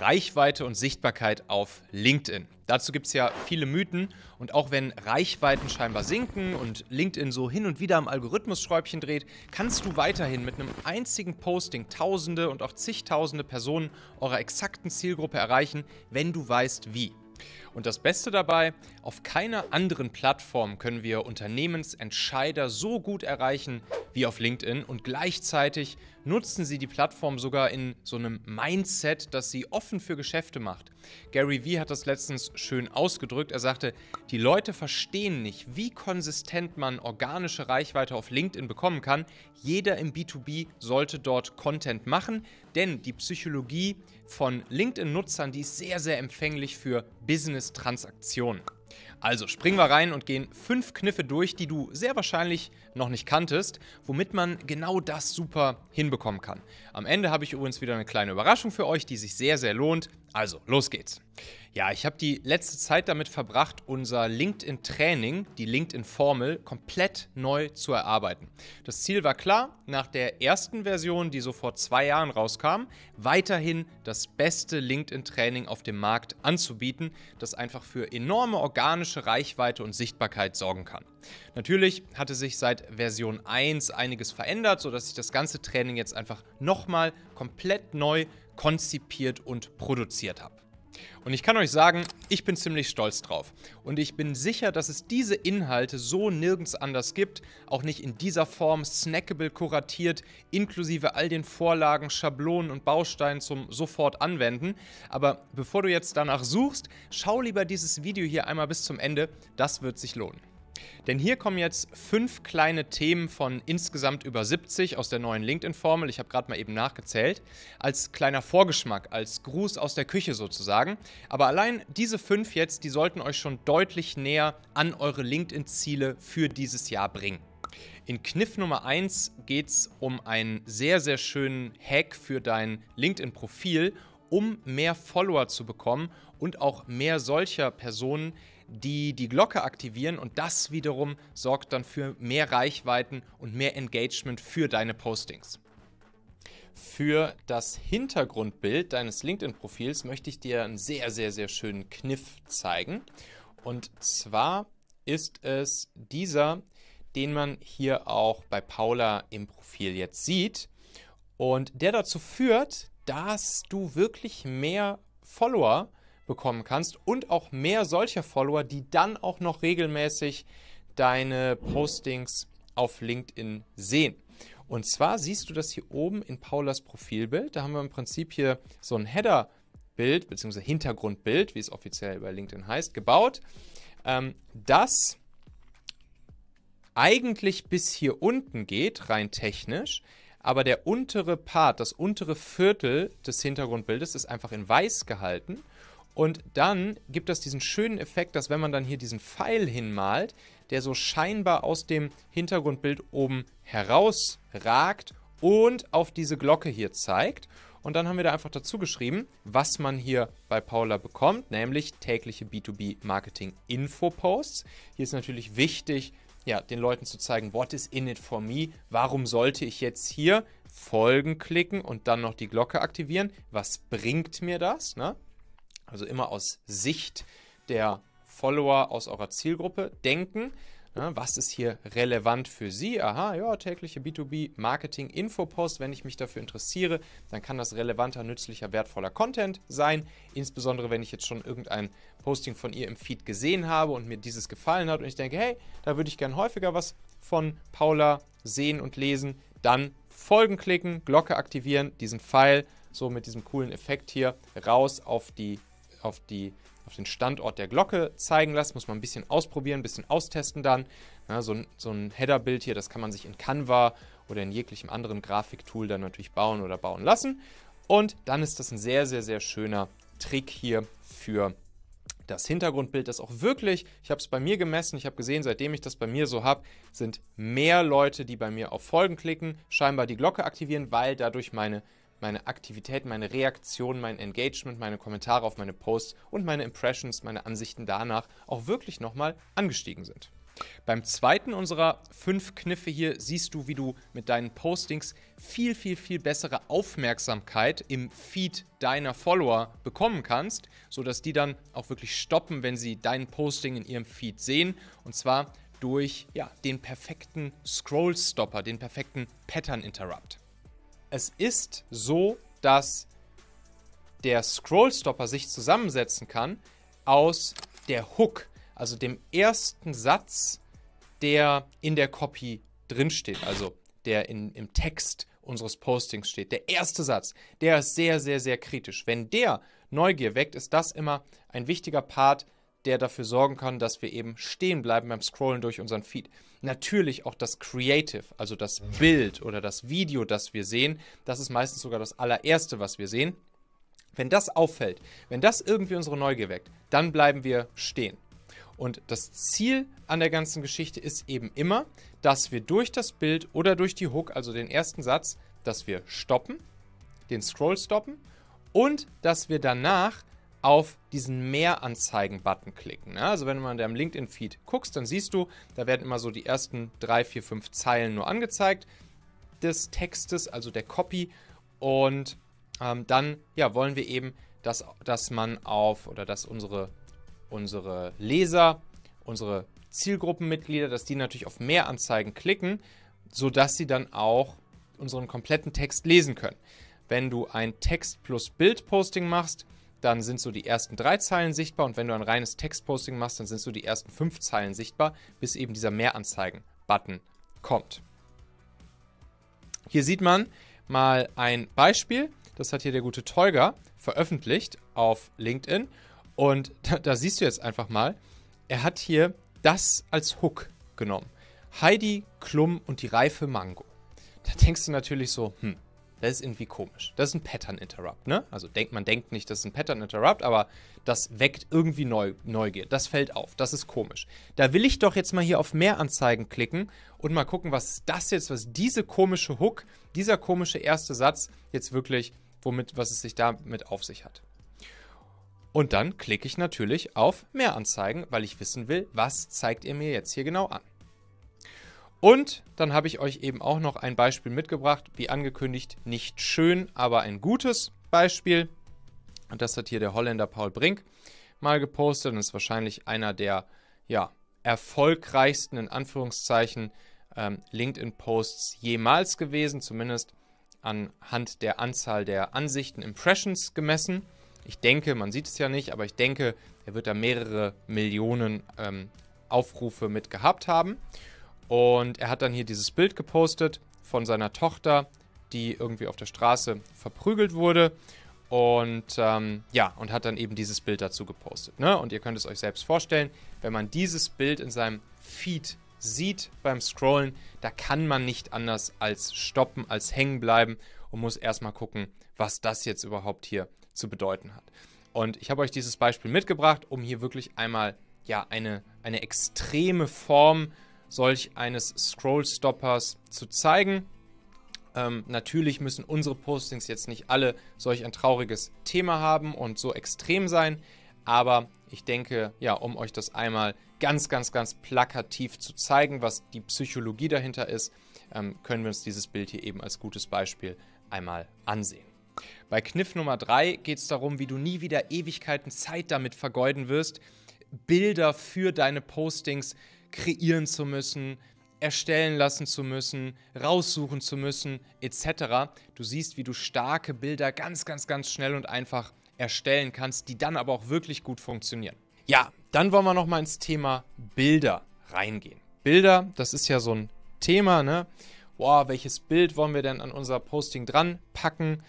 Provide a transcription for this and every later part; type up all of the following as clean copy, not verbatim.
Reichweite und Sichtbarkeit auf LinkedIn. Dazu gibt es ja viele Mythen und auch wenn Reichweiten scheinbar sinken und LinkedIn so hin und wieder am Algorithmus-Schräubchen dreht, kannst du weiterhin mit einem einzigen Posting Tausende und auch zigtausende Personen eurer exakten Zielgruppe erreichen, wenn du weißt wie. Und das Beste dabei, auf keiner anderen Plattform können wir Unternehmensentscheider so gut erreichen wie auf LinkedIn und gleichzeitig nutzen sie die Plattform sogar in so einem Mindset, das sie offen für Geschäfte macht. Gary Vee hat das letztens schön ausgedrückt. Er sagte, die Leute verstehen nicht, wie konsistent man organische Reichweite auf LinkedIn bekommen kann. Jeder im B2B sollte dort Content machen, denn die Psychologie von LinkedIn-Nutzern, die ist sehr, sehr empfänglich für Business-Transaktionen. Also springen wir rein und gehen 5 Kniffe durch, die du sehr wahrscheinlich noch nicht kanntest, womit man genau das super hinbekommen kann. Am Ende habe ich übrigens wieder eine kleine Überraschung für euch, die sich sehr, sehr lohnt. Also, los geht's. Ja, ich habe die letzte Zeit damit verbracht, unser LinkedIn-Training, die LinkedIn-Formel, komplett neu zu erarbeiten. Das Ziel war klar, nach der ersten Version, die so vor 2 Jahren rauskam, weiterhin das beste LinkedIn-Training auf dem Markt anzubieten, das einfach für enorme organische Reichweite und Sichtbarkeit sorgen kann. Natürlich hatte sich seit Version 1 einiges verändert, sodass ich das ganze Training jetzt einfach nochmal komplett neu konzipiert und produziert habe. Und ich kann euch sagen, ich bin ziemlich stolz drauf. Und ich bin sicher, dass es diese Inhalte so nirgends anders gibt, auch nicht in dieser Form snackable kuratiert, inklusive all den Vorlagen, Schablonen und Bausteinen zum sofort anwenden. Aber bevor du jetzt danach suchst, schau lieber dieses Video hier einmal bis zum Ende, das wird sich lohnen. Denn hier kommen jetzt 5 kleine Themen von insgesamt über 70 aus der neuen LinkedIn-Formel, ich habe gerade mal eben nachgezählt, als kleiner Vorgeschmack, als Gruß aus der Küche sozusagen. Aber allein diese 5 jetzt, die sollten euch schon deutlich näher an eure LinkedIn-Ziele für dieses Jahr bringen. In Kniff Nummer 1 geht es um einen sehr, sehr schönen Hack für dein LinkedIn-Profil, um mehr Follower zu bekommen und auch mehr solcher Personen, die die Glocke aktivieren und das wiederum sorgt dann für mehr Reichweiten und mehr Engagement für deine Postings. Für das Hintergrundbild deines LinkedIn-Profils möchte ich dir einen sehr, sehr, sehr schönen Kniff zeigen. Und zwar ist es dieser, den man hier auch bei Paula im Profil jetzt sieht und der dazu führt, dass du wirklich mehr Follower bekommen kannst und auch mehr solcher Follower, die dann auch noch regelmäßig deine Postings auf LinkedIn sehen. Und zwar siehst du das hier oben in Paulas Profilbild. Da haben wir im Prinzip hier so ein Headerbild bzw. Hintergrundbild, wie es offiziell bei LinkedIn heißt, gebaut, das eigentlich bis hier unten geht, rein technisch. Aber der untere Part, das untere Viertel des Hintergrundbildes ist einfach in weiß gehalten. Und dann gibt es diesen schönen Effekt, dass wenn man dann hier diesen Pfeil hinmalt, der so scheinbar aus dem Hintergrundbild oben herausragt und auf diese Glocke hier zeigt. Und dann haben wir da einfach dazu geschrieben, was man hier bei Paula bekommt, nämlich tägliche B2B-Marketing-Info-Posts. Hier ist natürlich wichtig, ja, den Leuten zu zeigen, what is in it for me? Warum sollte ich jetzt hier Folgen klicken und dann noch die Glocke aktivieren? Was bringt mir das? Ne? Also immer aus Sicht der Follower aus eurer Zielgruppe denken. Ne? Was ist hier relevant für sie? Aha, ja, tägliche B2B-Marketing-Info-Post. Wenn ich mich dafür interessiere, dann kann das relevanter, nützlicher, wertvoller Content sein. Insbesondere, wenn ich jetzt schon irgendein Posting von ihr im Feed gesehen habe und mir dieses gefallen hat und ich denke, hey, da würde ich gern häufiger was von Paula sehen und lesen. Dann Folgen klicken, Glocke aktivieren, diesen Pfeil so mit diesem coolen Effekt hier raus auf den Standort der Glocke zeigen lassen. Muss man ein bisschen ausprobieren, ein bisschen austesten dann. Ja, so ein Headerbild hier, das kann man sich in Canva oder in jeglichem anderen Grafiktool dann natürlich bauen oder bauen lassen. Und dann ist das ein sehr, sehr, sehr schöner Trick hier für das Hintergrundbild, das auch wirklich, ich habe es bei mir gemessen, ich habe gesehen, seitdem ich das bei mir so habe, sind mehr Leute, die bei mir auf Folgen klicken, scheinbar die Glocke aktivieren, weil dadurch meine Aktivität, meine Reaktion, mein Engagement, meine Kommentare auf meine Posts und meine Impressions, meine Ansichten danach auch wirklich nochmal angestiegen sind. Beim zweiten unserer 5 Kniffe hier siehst du, wie du mit deinen Postings viel bessere Aufmerksamkeit im Feed deiner Follower bekommen kannst, sodass die dann auch wirklich stoppen, wenn sie deinen Posting in ihrem Feed sehen, und zwar durch den perfekten Scroll-Stopper, den perfekten Pattern-Interrupt. Es ist so, dass der Scroll-Stopper sich zusammensetzen kann aus der Hook, also dem ersten Satz, der in der Copy drinsteht, also der im Text unseres Postings steht. Der erste Satz, der ist sehr kritisch. Wenn der Neugier weckt, ist das immer ein wichtiger Part, der dafür sorgen kann, dass wir eben stehen bleiben beim Scrollen durch unseren Feed. Natürlich auch das Creative, also das Bild oder das Video, das wir sehen. Das ist meistens sogar das allererste, was wir sehen. Wenn das auffällt, wenn das irgendwie unsere Neugier weckt, dann bleiben wir stehen. Und das Ziel an der ganzen Geschichte ist eben immer, dass wir durch das Bild oder durch die Hook, also den ersten Satz, dass wir stoppen, den Scroll stoppen und dass wir danach auf diesen Mehranzeigen-Button klicken. Also wenn du mal in deinem LinkedIn-Feed guckst, dann siehst du, da werden immer so die ersten 3, 4, 5 Zeilen nur angezeigt des Textes, also der Copy. Und dann wollen wir eben, dass man auf oder dass unsere Leser, unsere Zielgruppenmitglieder, dass die natürlich auf mehr Anzeigen klicken, sodass sie dann auch unseren kompletten Text lesen können. Wenn du ein Text plus Bild-Posting machst, dann sind so die ersten 3 Zeilen sichtbar, und wenn du ein reines Textposting machst, dann sind so die ersten 5 Zeilen sichtbar, bis eben dieser Mehranzeigen-Button kommt. Hier sieht man mal ein Beispiel, das hat hier der gute Tolga veröffentlicht auf LinkedIn. Und da siehst du jetzt einfach mal, er hat hier das als Hook genommen. Heidi Klum und die reife Mango. Da denkst du natürlich so, das ist irgendwie komisch. Das ist ein Pattern-Interrupt, ne? Also man denkt nicht, das ist ein Pattern-Interrupt, aber das weckt irgendwie Neugier. Das fällt auf, das ist komisch. Da will ich doch jetzt mal hier auf mehr Anzeigen klicken und mal gucken, was das jetzt, was diese komische Hook, dieser komische erste Satz jetzt wirklich, was es sich damit auf sich hat. Und dann klicke ich natürlich auf Mehr Anzeigen, weil ich wissen will, was zeigt ihr mir jetzt hier genau an. Und dann habe ich euch eben auch noch ein Beispiel mitgebracht, wie angekündigt, nicht schön, aber ein gutes Beispiel. Und das hat hier der Holländer Paul Brink mal gepostet und ist wahrscheinlich einer der erfolgreichsten, in Anführungszeichen, LinkedIn-Posts jemals gewesen, zumindest anhand der Anzahl der Ansichten, Impressions gemessen. Ich denke, man sieht es ja nicht, aber ich denke, er wird da mehrere Millionen Aufrufe mit gehabt haben. Und er hat dann hier dieses Bild gepostet von seiner Tochter, die irgendwie auf der Straße verprügelt wurde. Und und hat dann eben dieses Bild dazu gepostet, ne? Und ihr könnt es euch selbst vorstellen, wenn man dieses Bild in seinem Feed sieht beim Scrollen, da kann man nicht anders als stoppen, als hängen bleiben und muss erstmal gucken, was das jetzt überhaupt hier zu bedeuten hat. Und ich habe euch dieses Beispiel mitgebracht, um hier wirklich einmal eine extreme Form solch eines Scroll-Stoppers zu zeigen. Natürlich müssen unsere Postings jetzt nicht alle solch ein trauriges Thema haben und so extrem sein, aber ich denke, um euch das einmal ganz plakativ zu zeigen, was die Psychologie dahinter ist, können wir uns dieses Bild hier eben als gutes Beispiel einmal ansehen. Bei Kniff Nummer 3 geht es darum, wie du nie wieder Ewigkeiten Zeit damit vergeuden wirst, Bilder für deine Postings kreieren zu müssen, erstellen lassen zu müssen, raussuchen zu müssen, etc. Du siehst, wie du starke Bilder ganz schnell und einfach erstellen kannst, die dann aber auch wirklich gut funktionieren. Ja, dann wollen wir nochmal ins Thema Bilder reingehen. Bilder, das ist ja so ein Thema, ne? Boah, welches Bild wollen wir denn an unser Posting dran packen?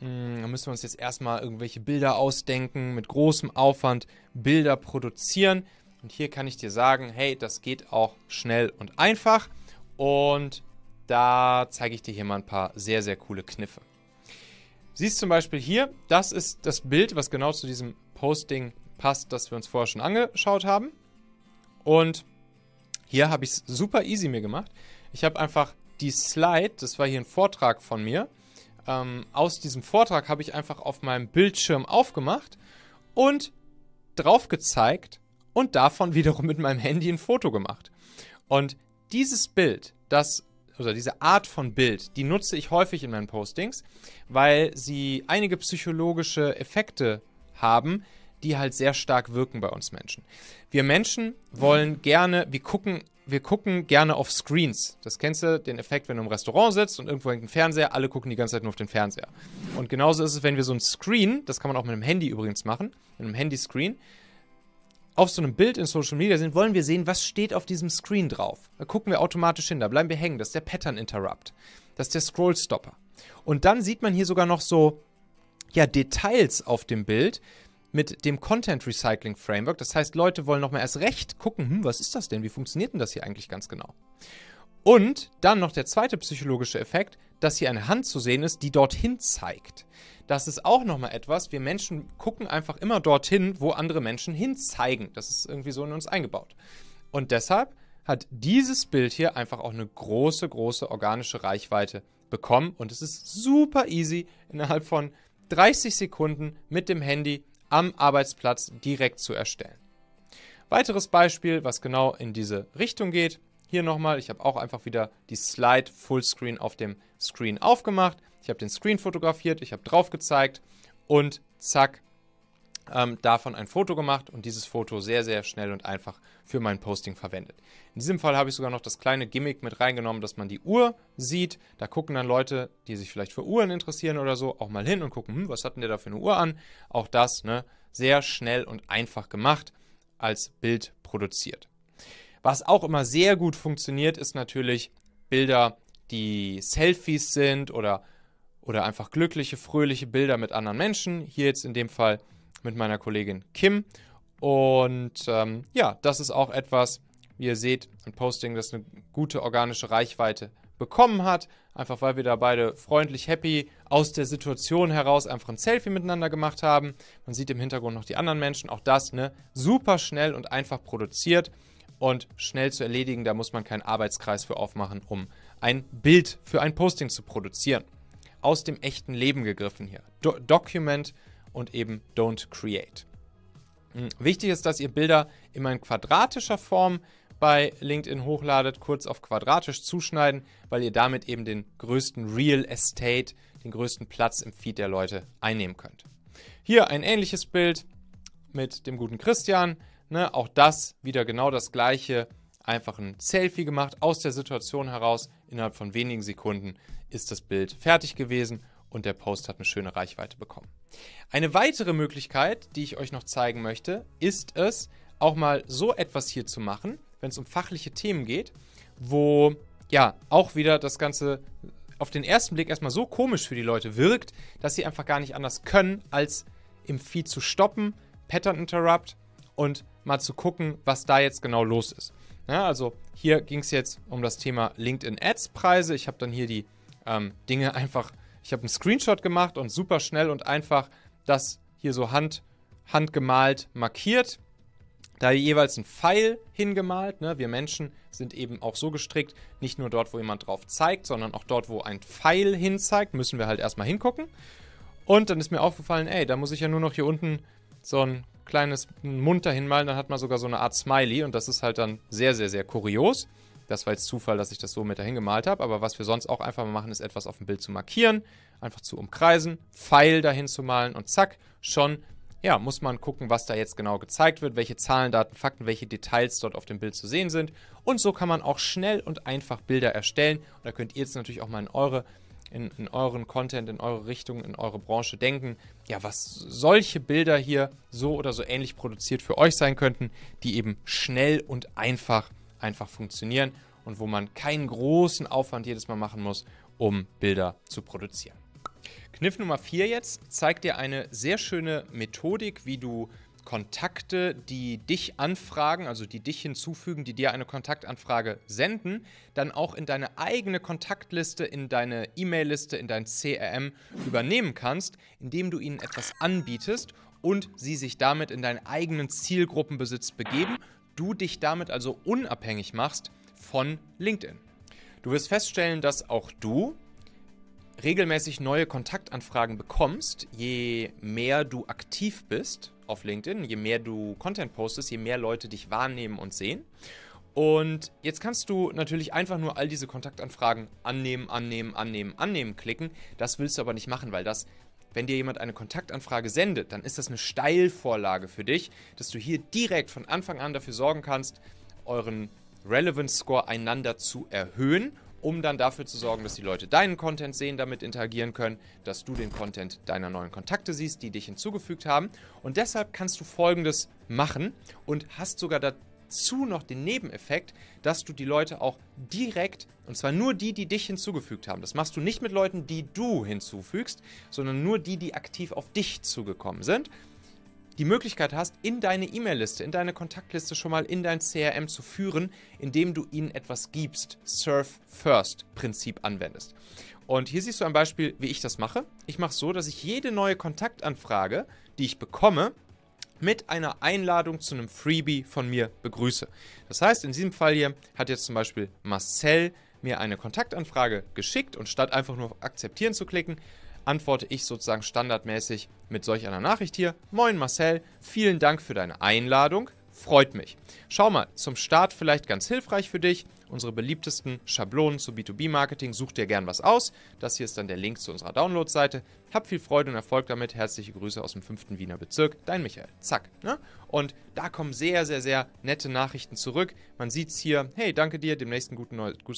Da müssen wir uns jetzt erstmal irgendwelche Bilder ausdenken, mit großem Aufwand Bilder produzieren. Und hier kann ich dir sagen, hey, das geht auch schnell und einfach. Und da zeige ich dir hier mal ein paar sehr coole Kniffe. Siehst zum Beispiel hier, das ist das Bild, was genau zu diesem Posting passt, das wir uns vorher schon angeschaut haben. Und hier habe ich es super easy mir gemacht. Ich habe einfach die Slide, das war hier ein Vortrag von mir, aus diesem Vortrag habe ich einfach auf meinem Bildschirm aufgemacht und drauf gezeigt und davon wiederum mit meinem Handy ein Foto gemacht. Und dieses Bild, diese Art von Bild, die nutze ich häufig in meinen Postings, weil sie einige psychologische Effekte haben, die halt sehr stark wirken bei uns Menschen. Wir Menschen wollen gerne, wir gucken gerne auf Screens. Das kennst du, den Effekt, wenn du im Restaurant sitzt und irgendwo hängt ein Fernseher, alle gucken die ganze Zeit nur auf den Fernseher. Und genauso ist es, wenn wir so ein Screen, das kann man auch mit einem Handy übrigens machen, mit einem Handyscreen, auf so einem Bild in Social Media sind, wollen wir sehen, was steht auf diesem Screen drauf. Da gucken wir automatisch hin, da bleiben wir hängen. Das ist der Pattern Interrupt. Das ist der Scroll Stopper. Und dann sieht man hier sogar noch so, ja, Details auf dem Bild mit dem Content Recycling Framework. Das heißt, Leute wollen nochmal erst recht gucken, was ist das denn? Wie funktioniert denn das hier eigentlich ganz genau? Und dann noch der zweite psychologische Effekt, dass hier eine Hand zu sehen ist, die dorthin zeigt. Das ist auch nochmal etwas, wir Menschen gucken einfach immer dorthin, wo andere Menschen hinzeigen. Das ist irgendwie so in uns eingebaut. Und deshalb hat dieses Bild hier einfach auch eine große, große organische Reichweite bekommen. Und es ist super easy, innerhalb von 30 Sekunden mit dem Handy am Arbeitsplatz direkt zu erstellen. Weiteres Beispiel, was genau in diese Richtung geht. Hier nochmal, ich habe auch einfach wieder die Slide Fullscreen auf dem Screen aufgemacht. Ich habe den Screen fotografiert, ich habe drauf gezeigt und zack, davon ein Foto gemacht und dieses Foto sehr, sehr schnell und einfach für mein Posting verwendet. In diesem Fall habe ich sogar noch das kleine Gimmick mit reingenommen, dass man die Uhr sieht. Da gucken dann Leute, die sich vielleicht für Uhren interessieren oder so, auch mal hin und gucken, was hat denn der da für eine Uhr an? Auch das, ne, sehr schnell und einfach gemacht, als Bild produziert. Was auch immer sehr gut funktioniert, ist natürlich Bilder, die Selfies sind oder einfach glückliche, fröhliche Bilder mit anderen Menschen. Hier jetzt in dem Fall mit meiner Kollegin Kim. Und ja, das ist auch etwas, wie ihr seht, ein Posting, das eine gute organische Reichweite bekommen hat. Einfach weil wir da beide freundlich, happy aus der Situation heraus einfach ein Selfie miteinander gemacht haben. Man sieht im Hintergrund noch die anderen Menschen. Auch das, ne, super schnell und einfach produziert. Und schnell zu erledigen, da muss man keinen Arbeitskreis für aufmachen, um ein Bild für ein Posting zu produzieren. Aus dem echten Leben gegriffen hier. Document und eben Don't Create. Wichtig ist, dass ihr Bilder immer in quadratischer Form bei LinkedIn hochladet, kurz auf quadratisch zuschneiden, weil ihr damit eben den größten Real Estate, den größten Platz im Feed der Leute einnehmen könnt. Hier ein ähnliches Bild mit dem guten Christian. Ne, auch das wieder genau das gleiche, einfach ein Selfie gemacht, aus der Situation heraus, innerhalb von wenigen Sekunden ist das Bild fertig gewesen und der Post hat eine schöne Reichweite bekommen. Eine weitere Möglichkeit, die ich euch noch zeigen möchte, ist es, auch mal so etwas hier zu machen, wenn es um fachliche Themen geht, wo ja auch wieder das Ganze auf den ersten Blick erstmal so komisch für die Leute wirkt, dass sie einfach gar nicht anders können, als im Feed zu stoppen, Pattern Interrupt und mal zu gucken, was da jetzt genau los ist. Ja, also hier ging es jetzt um das Thema LinkedIn-Ads-Preise. Ich habe dann hier die Dinge einfach, ich habe einen Screenshot gemacht und super schnell und einfach das hier so handgemalt markiert. Da jeweils ein Pfeil hingemalt. Ne? Wir Menschen sind eben auch so gestrickt, nicht nur dort, wo jemand drauf zeigt, sondern auch dort, wo ein Pfeil hinzeigt, müssen wir halt erstmal hingucken. Und dann ist mir aufgefallen, ey, da muss ich ja nur noch hier unten so ein kleines Mund dahin malen, dann hat man sogar so eine Art Smiley und das ist halt dann sehr, sehr, sehr kurios. Das war jetzt Zufall, dass ich das so mit dahin gemalt habe, aber was wir sonst auch einfach mal machen, ist etwas auf dem Bild zu markieren, einfach zu umkreisen, Pfeil dahin zu malen und zack, schon, ja, muss man gucken, was da jetzt genau gezeigt wird, welche Zahlen, Daten, Fakten, welche Details dort auf dem Bild zu sehen sind und so kann man auch schnell und einfach Bilder erstellen und da könnt ihr jetzt natürlich auch mal in euren Content, in eure Richtung, in eure Branche denken, ja, was solche Bilder hier so oder so ähnlich produziert für euch sein könnten, die eben schnell und einfach funktionieren und wo man keinen großen Aufwand jedes Mal machen muss, um Bilder zu produzieren. Kniff Nummer 4 jetzt zeigt dir eine sehr schöne Methodik, wie du Kontakte, die dich anfragen, also die dich hinzufügen, die dir eine Kontaktanfrage senden, dann auch in deine eigene Kontaktliste, in deine E-Mail-Liste, in dein CRM übernehmen kannst, indem du ihnen etwas anbietest und sie sich damit in deinen eigenen Zielgruppenbesitz begeben, du dich damit also unabhängig machst von LinkedIn. Du wirst feststellen, dass auch du regelmäßig neue Kontaktanfragen bekommst, je mehr du aktiv bist auf LinkedIn. Je mehr du Content postest, je mehr Leute dich wahrnehmen und sehen. Und jetzt kannst du natürlich einfach nur all diese Kontaktanfragen annehmen klicken. Das willst du aber nicht machen, weil das, wenn dir jemand eine Kontaktanfrage sendet, dann ist das eine Steilvorlage für dich, dass du hier direkt von Anfang an dafür sorgen kannst, euren Relevance Score einander zu erhöhen, um dann dafür zu sorgen, dass die Leute deinen Content sehen, damit interagieren können, dass du den Content deiner neuen Kontakte siehst, die dich hinzugefügt haben. Und deshalb kannst du Folgendes machen und hast sogar dazu noch den Nebeneffekt, dass du die Leute auch direkt, und zwar nur die, die dich hinzugefügt haben. Das machst du nicht mit Leuten, die du hinzufügst, sondern nur die, die aktiv auf dich zugekommen sind. Die Möglichkeit hast, in deine E-Mail-Liste, in deine Kontaktliste schon mal in dein CRM zu führen, indem du ihnen etwas gibst, Serve-First-Prinzip anwendest. Und hier siehst du ein Beispiel, wie ich das mache. Ich mache es so, dass ich jede neue Kontaktanfrage, die ich bekomme, mit einer Einladung zu einem Freebie von mir begrüße. Das heißt, in diesem Fall hier hat jetzt zum Beispiel Marcel mir eine Kontaktanfrage geschickt und statt einfach nur auf Akzeptieren zu klicken, antworte ich sozusagen standardmäßig mit solch einer Nachricht hier. Moin Marcel, vielen Dank für deine Einladung, freut mich. Schau mal, zum Start vielleicht ganz hilfreich für dich. Unsere beliebtesten Schablonen zu B2B-Marketing, such dir gern was aus. Das hier ist dann der Link zu unserer Download-Seite. Hab viel Freude und Erfolg damit. Herzliche Grüße aus dem 5. Wiener Bezirk. Dein Michael. Zack. Ne? Und da kommen sehr, sehr, sehr nette Nachrichten zurück. Man sieht es hier. Hey, danke dir. Demnächst ein gutes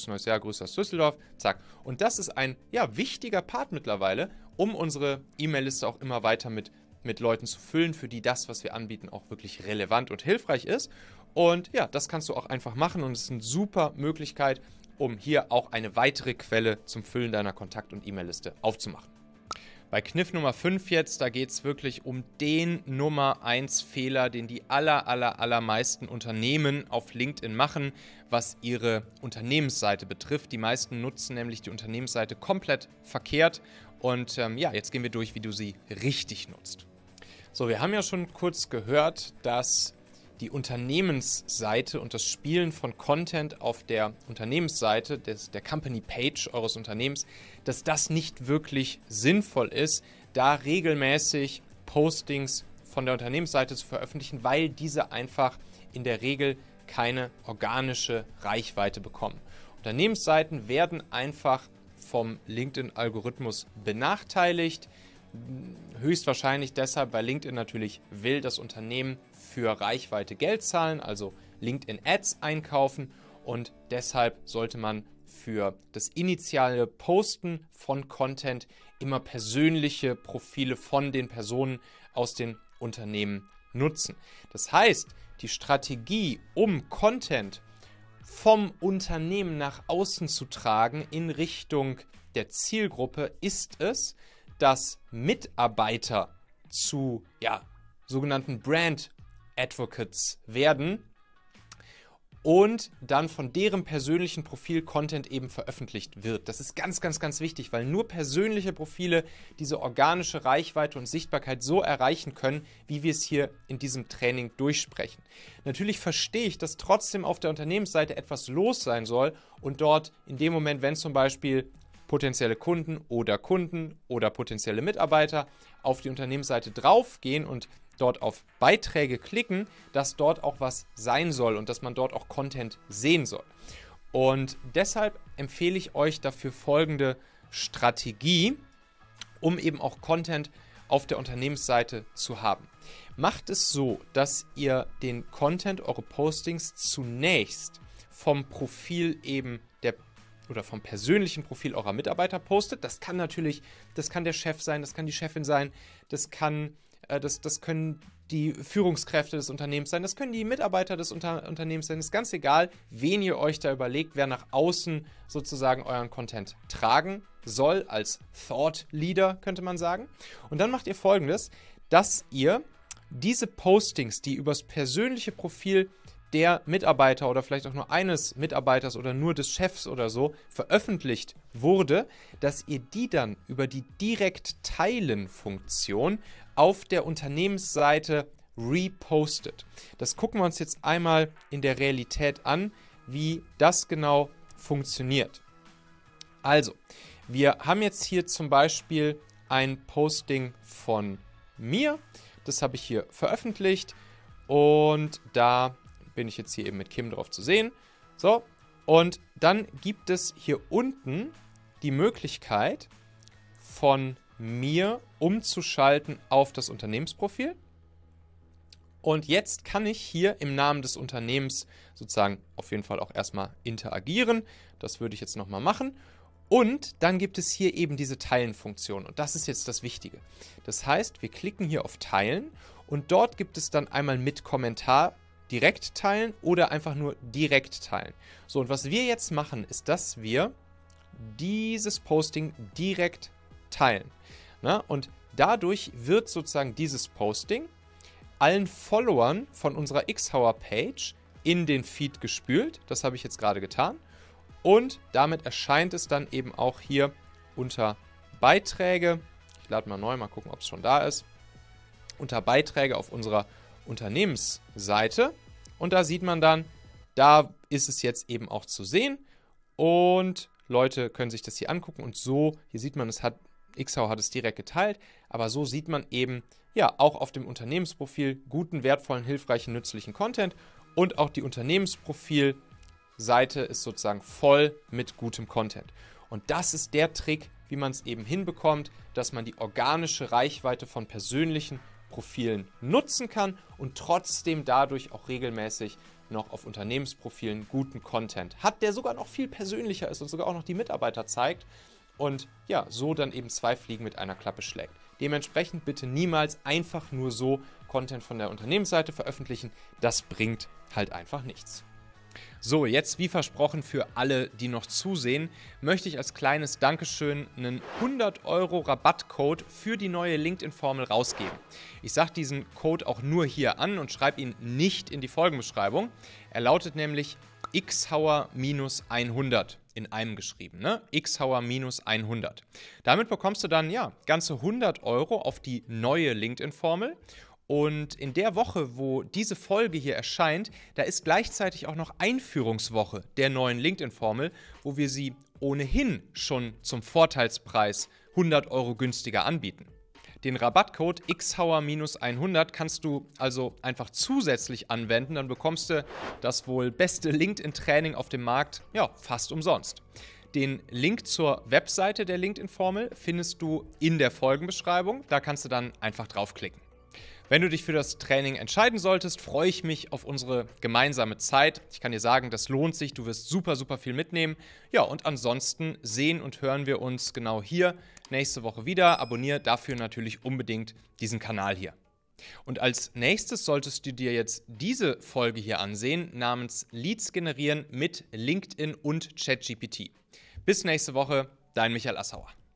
neues Jahr. Grüße aus Düsseldorf. Zack. Und das ist ein ja, wichtiger Part mittlerweile, um unsere E-Mail-Liste auch immer weiter mit Leuten zu füllen, für die das, was wir anbieten, auch wirklich relevant und hilfreich ist. Und ja, das kannst du auch einfach machen und es ist eine super Möglichkeit, um hier auch eine weitere Quelle zum Füllen deiner Kontakt- und E-Mail-Liste aufzumachen. Bei Kniff Nummer 5 jetzt, da geht es wirklich um den Nummer 1 Fehler, den die allermeisten Unternehmen auf LinkedIn machen, was ihre Unternehmensseite betrifft. Die meisten nutzen nämlich die Unternehmensseite komplett verkehrt und ja, jetzt gehen wir durch, wie du sie richtig nutzt. So, wir haben ja schon kurz gehört, dass die Unternehmensseite und das Spielen von Content auf der Unternehmensseite, der Company Page eures Unternehmens, dass das nicht wirklich sinnvoll ist, da regelmäßig Postings von der Unternehmensseite zu veröffentlichen, weil diese einfach in der Regel keine organische Reichweite bekommen. Unternehmensseiten werden einfach vom LinkedIn-Algorithmus benachteiligt. Höchstwahrscheinlich deshalb, weil LinkedIn natürlich will, dass Unternehmen für Reichweite Geld zahlen, also LinkedIn-Ads einkaufen und deshalb sollte man für das initiale Posten von Content immer persönliche Profile von den Personen aus den Unternehmen nutzen. Das heißt, die Strategie, um Content vom Unternehmen nach außen zu tragen in Richtung der Zielgruppe, ist es, dass Mitarbeiter zu ja, sogenannten Brand Advocates werden und dann von deren persönlichen Profil Content eben veröffentlicht wird. Das ist ganz wichtig, weil nur persönliche Profile diese organische Reichweite und Sichtbarkeit so erreichen können, wie wir es hier in diesem Training durchsprechen. Natürlich verstehe ich, dass trotzdem auf der Unternehmensseite etwas los sein soll und dort in dem Moment, wenn zum Beispiel potenzielle Kunden oder potenzielle Mitarbeiter auf die Unternehmensseite draufgehen und dort auf Beiträge klicken, dass dort auch was sein soll und dass man dort auch Content sehen soll. Und deshalb empfehle ich euch dafür folgende Strategie, um eben auch Content auf der Unternehmensseite zu haben. Macht es so, dass ihr den Content, eure Postings zunächst vom Profil eben der oder vom persönlichen Profil eurer Mitarbeiter postet. Das kann natürlich, das kann der Chef sein, das kann die Chefin sein, das kann, das können die Führungskräfte des Unternehmens sein, das können die Mitarbeiter des Unternehmens sein. Ist ganz egal, wen ihr euch da überlegt, wer nach außen sozusagen euren Content tragen soll, als Thought Leader könnte man sagen. Und dann macht ihr Folgendes, dass ihr diese Postings, die übers persönliche Profil der Mitarbeiter oder vielleicht auch nur eines Mitarbeiters oder nur des Chefs oder so veröffentlicht wurde, dass ihr die dann über die Direkt-Teilen-Funktion auf der Unternehmensseite repostet. Das gucken wir uns jetzt einmal in der Realität an, wie das genau funktioniert. Also, wir haben jetzt hier zum Beispiel ein Posting von mir. Das habe ich hier veröffentlicht und da bin ich jetzt hier eben mit Kim drauf zu sehen. So, und dann gibt es hier unten die Möglichkeit von mir umzuschalten auf das Unternehmensprofil. Und jetzt kann ich hier im Namen des Unternehmens sozusagen auf jeden Fall auch erstmal interagieren. Das würde ich jetzt nochmal machen. Und dann gibt es hier eben diese Teilen-Funktion. Und das ist jetzt das Wichtige. Das heißt, wir klicken hier auf Teilen und dort gibt es dann einmal mit Kommentar direkt teilen oder einfach nur direkt teilen. So, und was wir jetzt machen, ist, dass wir dieses Posting direkt teilen. Na, und dadurch wird sozusagen dieses Posting allen Followern von unserer Xhauer-Page in den Feed gespült. Das habe ich jetzt gerade getan. Und damit erscheint es dann eben auch hier unter Beiträge. Ich lade mal neu, mal gucken, ob es schon da ist. Unter Beiträge auf unserer Unternehmensseite. Und da sieht man dann, da ist es jetzt eben auch zu sehen. Und Leute können sich das hier angucken. Und so, hier sieht man, es hat Xhauer hat es direkt geteilt. Aber so sieht man eben, ja, auch auf dem Unternehmensprofil guten, wertvollen, hilfreichen, nützlichen Content und auch die Unternehmensprofilseite ist sozusagen voll mit gutem Content. Und das ist der Trick, wie man es eben hinbekommt, dass man die organische Reichweite von persönlichen Profilen nutzen kann und trotzdem dadurch auch regelmäßig noch auf Unternehmensprofilen guten Content hat, der sogar noch viel persönlicher ist und sogar auch noch die Mitarbeiter zeigt und ja, so dann eben zwei Fliegen mit einer Klappe schlägt. Dementsprechend bitte niemals einfach nur so Content von der Unternehmensseite veröffentlichen. Das bringt halt einfach nichts. So, jetzt wie versprochen für alle, die noch zusehen, möchte ich als kleines Dankeschön einen 100 € Rabattcode für die neue LinkedIn-Formel rausgeben. Ich sage diesen Code auch nur hier an und schreibe ihn nicht in die Folgenbeschreibung. Er lautet nämlich Xhauer-100 in einem geschrieben, ne? Xhauer-100. Damit bekommst du dann, ja, ganze 100 € auf die neue LinkedIn-Formel. Und in der Woche, wo diese Folge hier erscheint, da ist gleichzeitig auch noch Einführungswoche der neuen LinkedIn-Formel, wo wir sie ohnehin schon zum Vorteilspreis 100 € günstiger anbieten. Den Rabattcode Xhauer-100 kannst du also einfach zusätzlich anwenden, dann bekommst du das wohl beste LinkedIn-Training auf dem Markt, ja, fast umsonst. Den Link zur Webseite der LinkedIn-Formel findest du in der Folgenbeschreibung, da kannst du dann einfach draufklicken. Wenn du dich für das Training entscheiden solltest, freue ich mich auf unsere gemeinsame Zeit. Ich kann dir sagen, das lohnt sich, du wirst super, super viel mitnehmen. Ja, und ansonsten sehen und hören wir uns genau hier nächste Woche wieder. Abonniere dafür natürlich unbedingt diesen Kanal hier. Und als nächstes solltest du dir jetzt diese Folge hier ansehen, namens Leads generieren mit LinkedIn und ChatGPT. Bis nächste Woche, dein Michael Assauer.